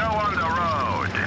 show on the road.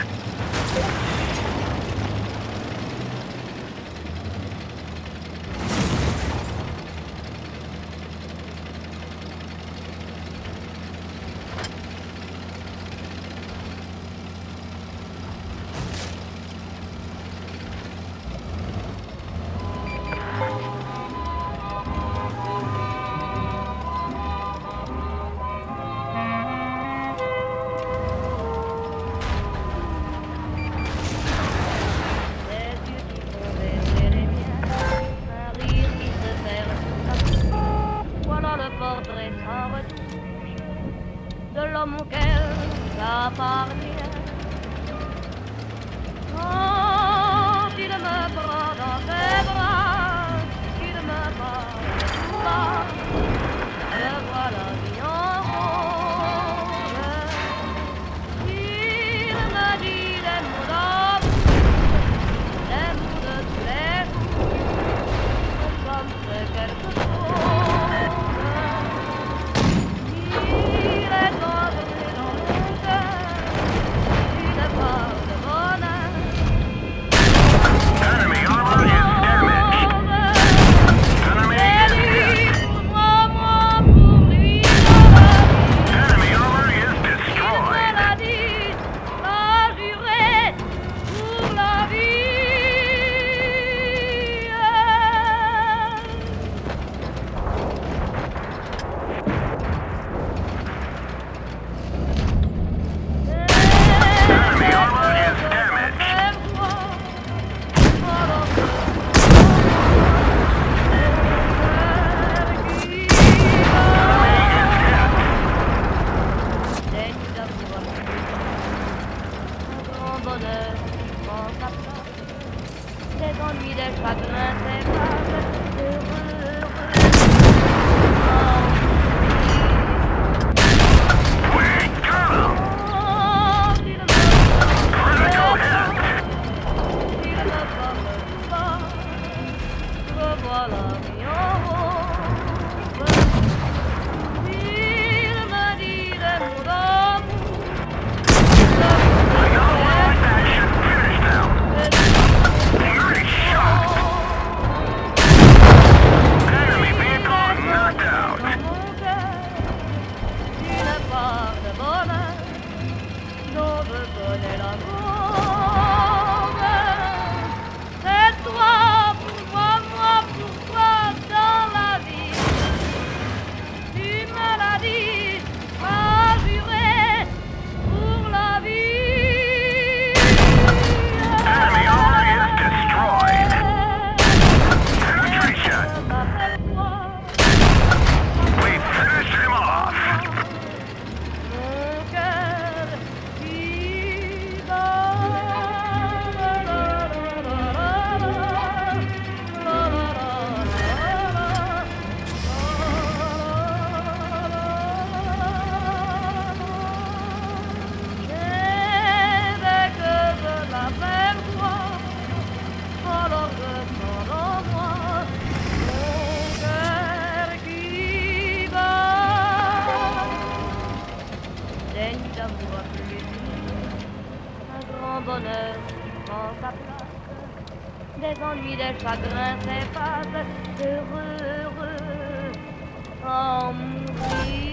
Chagrin s'efface, heureux, heureux, en mourir.